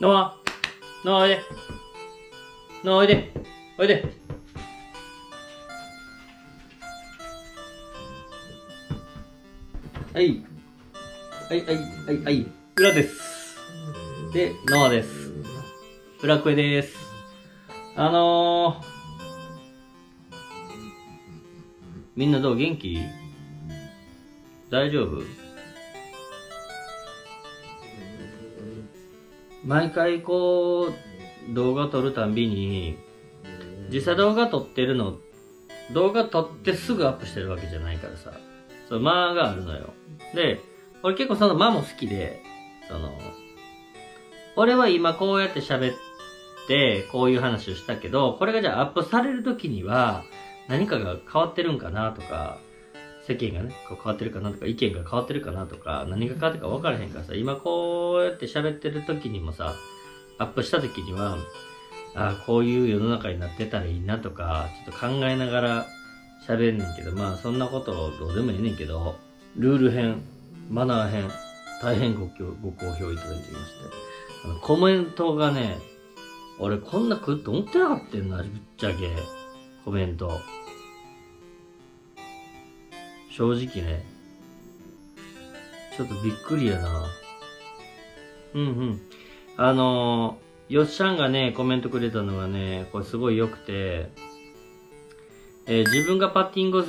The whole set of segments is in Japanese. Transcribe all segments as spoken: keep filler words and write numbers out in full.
のわ、のおいで、のおいで、おいで。はい、はい、はい、はい、はい、裏です。で、のわです。裏声です。あのー、みんなどう元気？大丈夫？毎回こう動画撮るたんびに実際動画撮ってるの動画撮ってすぐアップしてるわけじゃないからさ、その間があるのよ。で俺結構その間も好きで、その俺は今こうやって喋ってこういう話をしたけど、これがじゃあアップされる時には何かが変わってるんかなとか、世間がねこう変わってるかなとか、意見が変わってるかなとか、何が変わってるか分からへんからさ、今こうやって喋ってる時にもさ、アップした時にはあこういう世の中になってたらいいなとかちょっと考えながら喋んねんけど、まあそんなことどうでもいいねんけど、ルール編マナー編大変ご好評いただきまして、あのコメントがね、俺こんな来ると思ってなかったよな、ぶっちゃけコメント。正直ね、ちょっとびっくりやな。うんうん。あのー、よっしゃんがね、コメントくれたのがね、これすごい良くて、えー、自分がパッティングをす、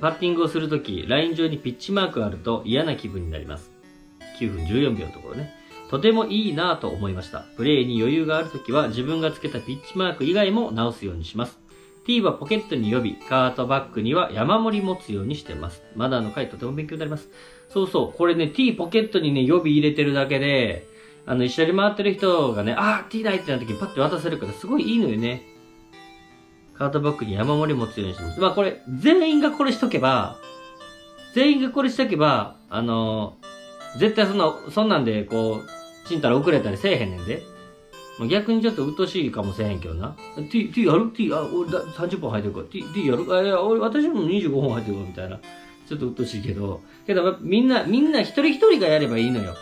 パッティングをするとき、ライン上にピッチマークがあると嫌な気分になります。きゅうふんじゅうよんびょうのところね。とてもいいなぁと思いました。プレイに余裕があるときは、自分がつけたピッチマーク以外も直すようにします。T はポケットに呼び、カートバッグには山盛り持つようにしてます。マナーの回とても勉強になります。そうそう、これね、T ポケットにね、予備入れてるだけで、あの、一緒に回ってる人がね、あー T ないってなった時にパッて渡せるから、すごいいいのよね。カートバッグに山盛り持つようにしてます。まあこれ、全員がこれしとけば、全員がこれしとけば、あのー、絶対そんな、そんなんで、こう、ちんたら遅れたりせえへんねんで。逆にちょっと鬱陶しいかもしれへんけどな。T、T やる？ T、あ、俺ださんじゅっぽん入ってるから。T、T やる？あ、いや、俺、私もにじゅうごほん入ってるから、みたいな。ちょっと鬱陶しいけど。けど、みんな、みんな一人一人がやればいいのよ。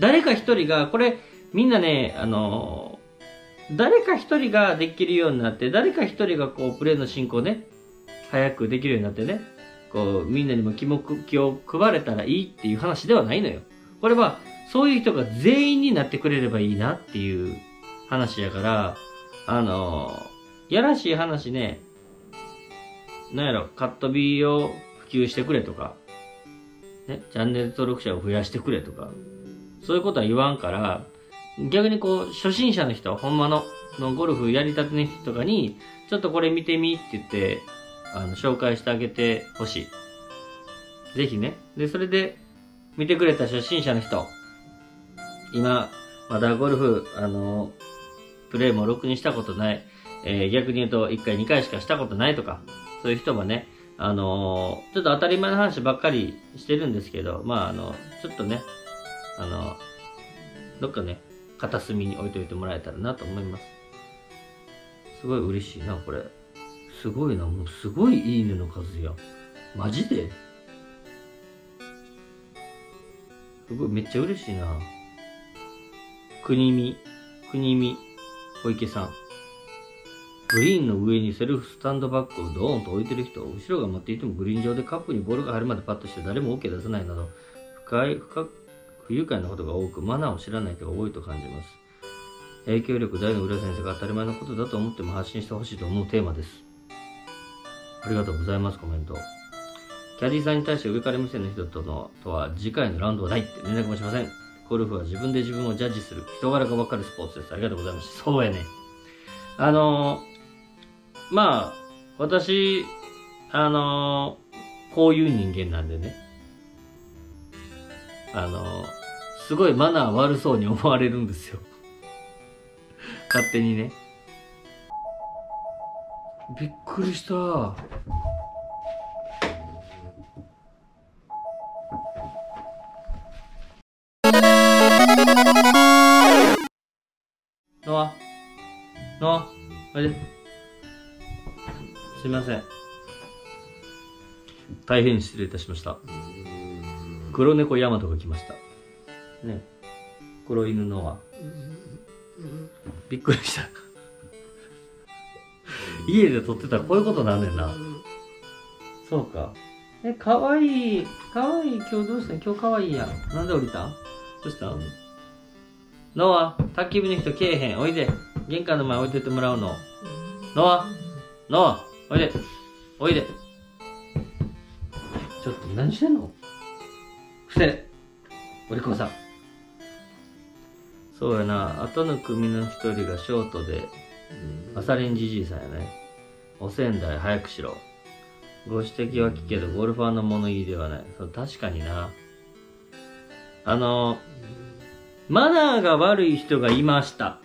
誰か一人が、これ、みんなね、あのー、誰か一人ができるようになって、誰か一人がこう、プレイの進行ね、早くできるようになってね、こう、みんなにも気も、気を配れたらいいっていう話ではないのよ。これは、そういう人が全員になってくれればいいなっていう。話やから、あのー、やらしい話ね、なんやろ、カットビーを普及してくれとか、ね、チャンネル登録者を増やしてくれとか、そういうことは言わんから、逆にこう、初心者の人、ほんまの、のゴルフやりたての人とかに、ちょっとこれ見てみって言って、あの、紹介してあげてほしい。ぜひね。で、それで、見てくれた初心者の人、今、まだゴルフ、あのー、プレイもろくにしたことない、えー、逆に言うといっかいにかいしかしたことないとか、そういう人もね、あのー、ちょっと当たり前の話ばっかりしてるんですけど、まああのちょっとね、あのどっかね片隅に置いといてもらえたらなと思います。すごい嬉しいな、これすごいな、もうすごいいいねの数や、マジですごい、めっちゃ嬉しいな。国見国見小池さん。グリーンの上にセルフスタンドバッグをドーンと置いてる人、後ろが待っていてもグリーン上でカップにボールが入るまでパッとして誰も OK 出さないなど、深い、深く不愉快なことが多く、マナーを知らない人が多いと感じます。影響力大の浦先生が当たり前のことだと思っても発信してほしいと思うテーマです。ありがとうございます、コメント。キャディーさんに対して上から目線の人との、とは次回のラウンドはないって連絡もしません。ゴルフは自分で自分をジャッジする人柄が分かるスポーツです。ありがとうございました。そうやね。あのー、まあ、私、あのー、こういう人間なんでね。あのー、すごいマナー悪そうに思われるんですよ。勝手にね。びっくりした。のわ、のわ、おいで。すいません。大変失礼いたしました。黒猫ヤマトが来ました。ね。黒犬のわ。うん、びっくりした家で撮ってたらこういうことなんねんな、うん、そうかえ、かわいいかわいい今日どうした今日かわいいやんなんで降りたどうしたんノア、焚き火の人けえへんおいで玄関の前置いててもらうのノアノアおいでおいでちょっと何してんの伏せお利口さんそうやな後の組の一人がショートでマサリンじじいさんやねお仙台早くしろご指摘は聞けどゴルファーの物言いではないそう確かになあのマナーが悪い人がいました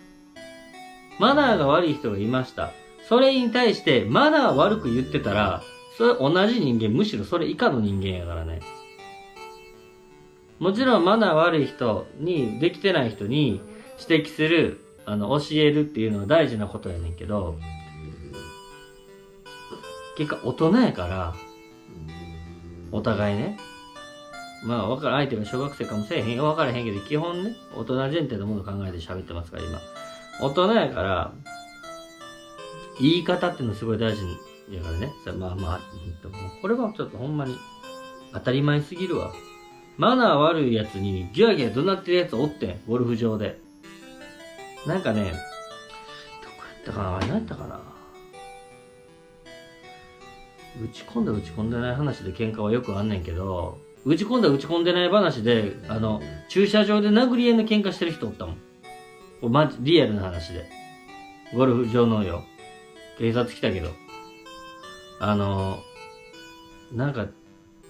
マナーが悪い人がいましたそれに対してマナー悪く言ってたらそれ同じ人間むしろそれ以下の人間やからねもちろんマナー悪い人にできてない人に指摘するあの教えるっていうのは大事なことやねんけど結果大人やからお互いねまあ分から相手が小学生かもせえへんよ分からへんけど基本ね大人前提のものを考えて喋ってますから今大人やから言い方っていうのすごい大事やからねまあまあこれはちょっとほんまに当たり前すぎるわマナー悪いやつにギャーギャー怒鳴ってるやつおってんゴルフ場でなんかね、どこやったかなあれ何やったかな打ち込んだ打ち込んでない話で喧嘩はよくあんねんけど、打ち込んだ打ち込んでない話で、あの、駐車場で殴り合いの喧嘩してる人おったもん。これマジ、リアルな話で。ゴルフ場のよ。警察来たけど。あの、なんか、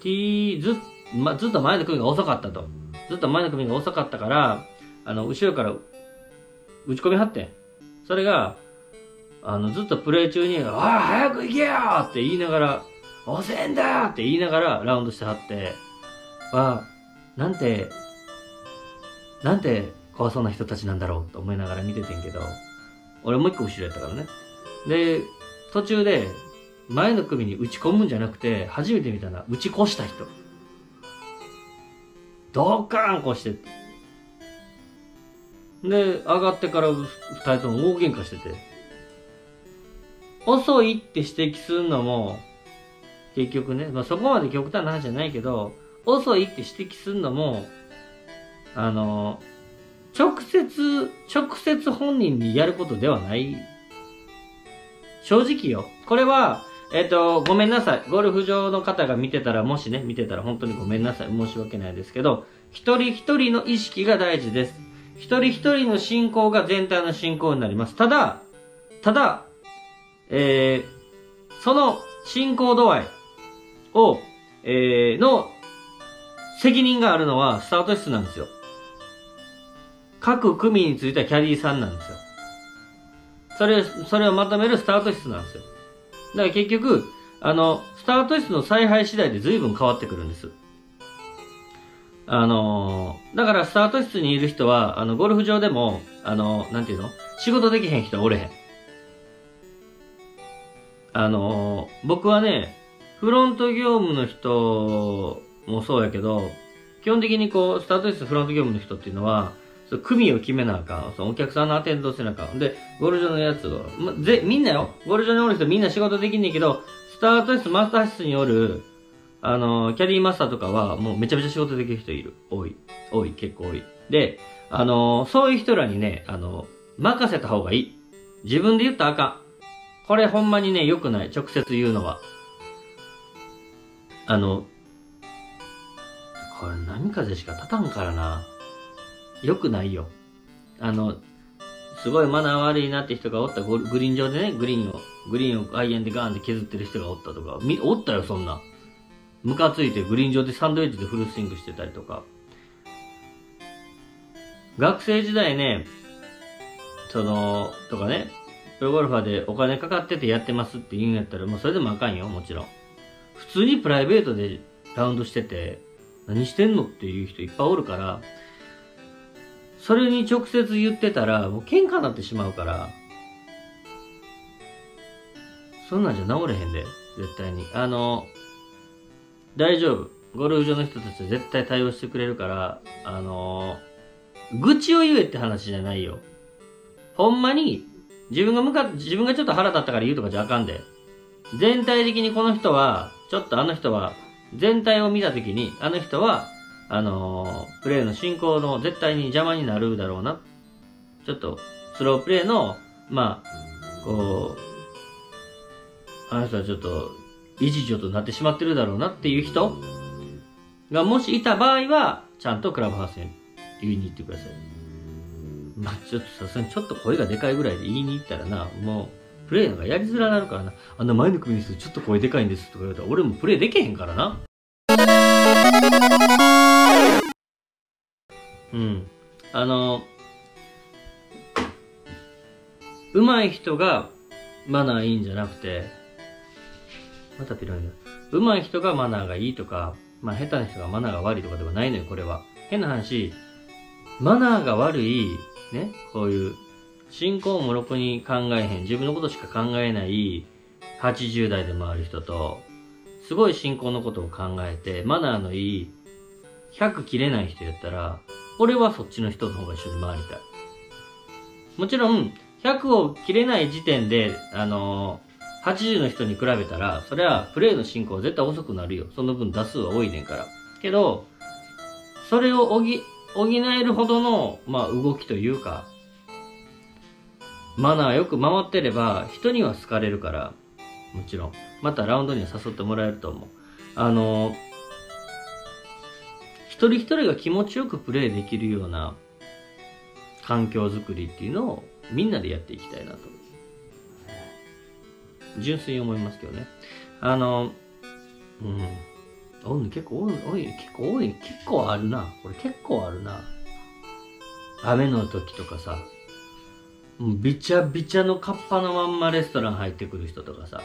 T、ず、ま、ずっと前の組が遅かったと。ずっと前の組が遅かったから、あの、後ろから、打ち込みはってん。それが、あの、ずっとプレイ中に、おい、早く行けよって言いながら、おせんだよって言いながらラウンドしてはって、あ、なんて、なんて怖そうな人たちなんだろうと思いながら見ててんけど、俺もう一個後ろやったからね。で、途中で、前の組に打ち込むんじゃなくて、初めて見たな、打ち越した人。ドカーン越して、で、上がってからふたりとも大喧嘩してて。遅いって指摘するのも、結局ね、まあ、そこまで極端な話じゃないけど、遅いって指摘するのも、あの、直接、直接本人にやることではない。正直よ。これは、えっと、ごめんなさい。ゴルフ場の方が見てたら、もしね、見てたら本当にごめんなさい。申し訳ないですけど、一人一人の意識が大事です。一人一人の進行が全体の進行になります。ただ、ただ、えー、その進行度合いを、えー、の責任があるのはスタート室なんですよ。各組についてはキャディーさんなんですよ。それ、それをまとめるスタート室なんですよ。だから結局、あの、スタート室の采配次第で随分変わってくるんです。あのー、だからスタート室にいる人は、あの、ゴルフ場でも、あのー、なんていうの？仕事できへん人はおれへん。あのー、僕はね、フロント業務の人もそうやけど、基本的にこう、スタート室フロント業務の人っていうのは、その組を決めなあかん。そのお客さんのアテンドせなあかん。で、ゴルフ場のやつを、ま、ぜ、みんなよ。ゴルフ場におる人みんな仕事できんねんけど、スタート室、マスター室におる、あの、キャディーマスターとかは、もうめちゃめちゃ仕事できる人いる。多い。多い。結構多い。で、あの、そういう人らにね、あの、任せた方がいい。自分で言ったらあかん。これほんまにね、良くない。直接言うのは。あの、これ波風しか立たんからな。良くないよ。あの、すごいマナー悪いなって人がおった。グリーン上でね、グリーンを、グリーンをアイアンでガーンって削ってる人がおったとか、み、おったよ、そんな。ムカついてグリーン上でサンドウェッジでフルスイングしてたりとか。学生時代ね、その、とかね、プロゴルファーでお金かかっててやってますって言うんやったら、もうそれでもあかんよ、もちろん。普通にプライベートでラウンドしてて、何してんのっていう人いっぱいおるから、それに直接言ってたら、もう喧嘩になってしまうから、そんなんじゃ治れへんで、絶対に。あの、大丈夫。ゴルフ場の人たちは絶対対応してくれるから、あのー、愚痴を言えって話じゃないよ。ほんまに、自分が向かっ、自分がちょっと腹立ったから言うとかじゃあかんで。全体的にこの人は、ちょっとあの人は、全体を見たときに、あの人は、あのー、プレーの進行の絶対に邪魔になるだろうな。ちょっと、スロープレーの、まあ、こう、あの人はちょっと、一助となってしまってるだろうなっていう人がもしいた場合は、ちゃんとクラブハウスに言いに行ってください。まあ、ちょっとさすがにちょっと声がでかいぐらいで言いに行ったらな、もう、プレイなんかやりづらなるからな。あんな前の組の人ちょっと声でかいんですとか言われたら、俺もプレイできへんからな。うん。あの、上手い人がマナーいいんじゃなくて、またピロイな。上手い人がマナーがいいとか、まあ下手な人がマナーが悪いとかではないのよ、これは。変な話、マナーが悪い、ね、こういう、信仰もろくに考えへん、自分のことしか考えない、はちじゅう代でもある人と、すごい信仰のことを考えて、マナーのいい、ひゃく切れない人やったら、俺はそっちの人の方が一緒に回りたい。もちろん、ひゃくを切れない時点で、あのー、はちじゅうの人に比べたら、それはプレイの進行は絶対遅くなるよ。その分打数は多いねんから。けど、それを補、補えるほどの、まあ、動きというか、マナーよく守ってれば、人には好かれるから、もちろん。またラウンドには誘ってもらえると思う。あの、一人一人が気持ちよくプレイできるような環境づくりっていうのを、みんなでやっていきたいなと。純粋に思いますけどね。あの、うん。結構多い、結構多い、結構あるな。これ結構あるな。雨の時とかさ、もうびちゃびちゃのカッパのまんまレストラン入ってくる人とかさ。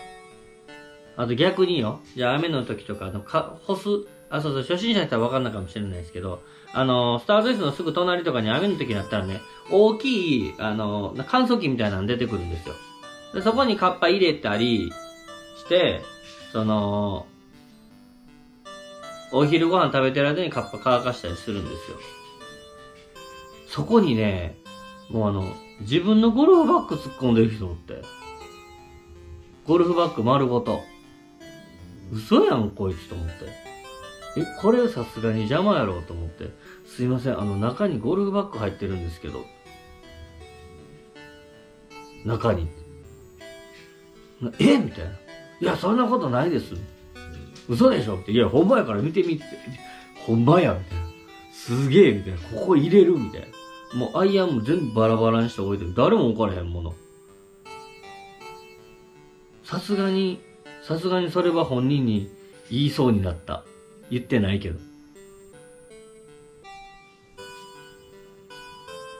あと逆によ、じゃあ雨の時とか、あの、か、干す、あ、そうそう、初心者の人は分かんないかもしれないですけど、あの、スターズイスのすぐ隣とかに雨の時になったらね、大きい、あの、乾燥機みたいなの出てくるんですよ。で、そこにカッパ入れたりして、その、お昼ご飯食べてる間にカッパ乾かしたりするんですよ。そこにね、もうあの、自分のゴルフバッグ突っ込んでる人おって。ゴルフバッグ丸ごと。嘘やん、こいつと思って。え、これさすがに邪魔やろうと思って。すいません、あの、中にゴルフバッグ入ってるんですけど。中に。えみたいな。いや、そんなことないです。嘘でしょって。いや、ほんまやから見てみって。ほんまやみたいな。すげえみたいな。ここ入れるみたいな。もうアイアンも全部バラバラにして置いてる。誰も置かれへんもの。さすがに、さすがにそれは本人に言いそうになった。言ってないけど。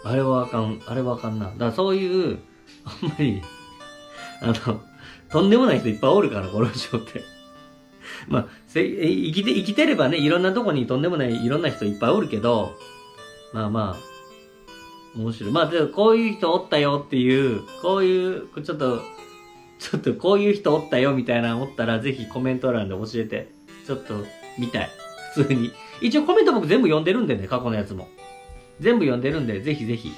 あれはあかん、あれはあかんな。だからそういう、あんまり、あの、とんでもない人いっぱいおるから、この人って。まあ、せ、生きて、生きてればね、いろんなとこにとんでもない、いろんな人いっぱいおるけど、まあまあ、面白い。まあ、でもこういう人おったよっていう、こういう、ちょっと、ちょっとこういう人おったよみたいなのおったら、ぜひコメント欄で教えて。ちょっと、見たい。普通に。一応コメント僕全部読んでるんでね、過去のやつも。全部読んでるんで、ぜひぜひ。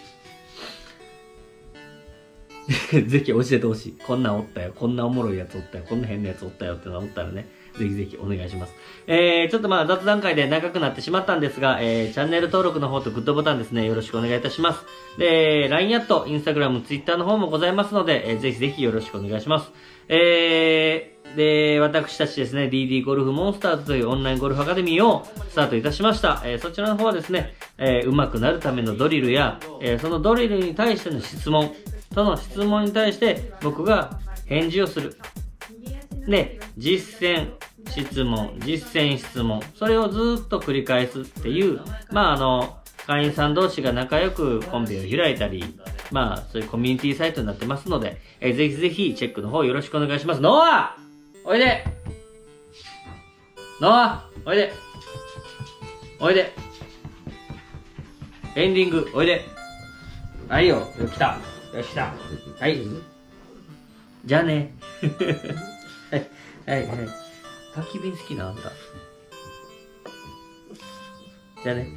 ぜひ教えてほしい。こんなんおったよ。こんなおもろいやつおったよ。こんな変なやつおったよってのおったらね。ぜひぜひお願いします。えー、ちょっとまあ雑談会で長くなってしまったんですが、えー、チャンネル登録の方とグッドボタンですね。よろしくお願いいたします。で、ライン アット、Instagram、Twitter の方もございますので、えー、ぜひぜひよろしくお願いします。えー、で、私たちですね、ディーディー ゴルフモンスターズというオンラインゴルフアカデミーをスタートいたしました。えー、そちらの方はですね、えー、上手くなるためのドリルや、えー、そのドリルに対しての質問、その質問に対して僕が返事をする。で、実践、質問、実践、質問。それをずっと繰り返すっていう、まああの、会員さん同士が仲良くコンビを開いたり、まあそういうコミュニティサイトになってますので、えー、ぜひぜひチェックの方よろしくお願いします。ノアおいでノアおいでおいでエンディングおいではいよ、よ、来たよしだ。はい。じゃあね。はい、はい、はい。焚き火好きなあんた。じゃあね。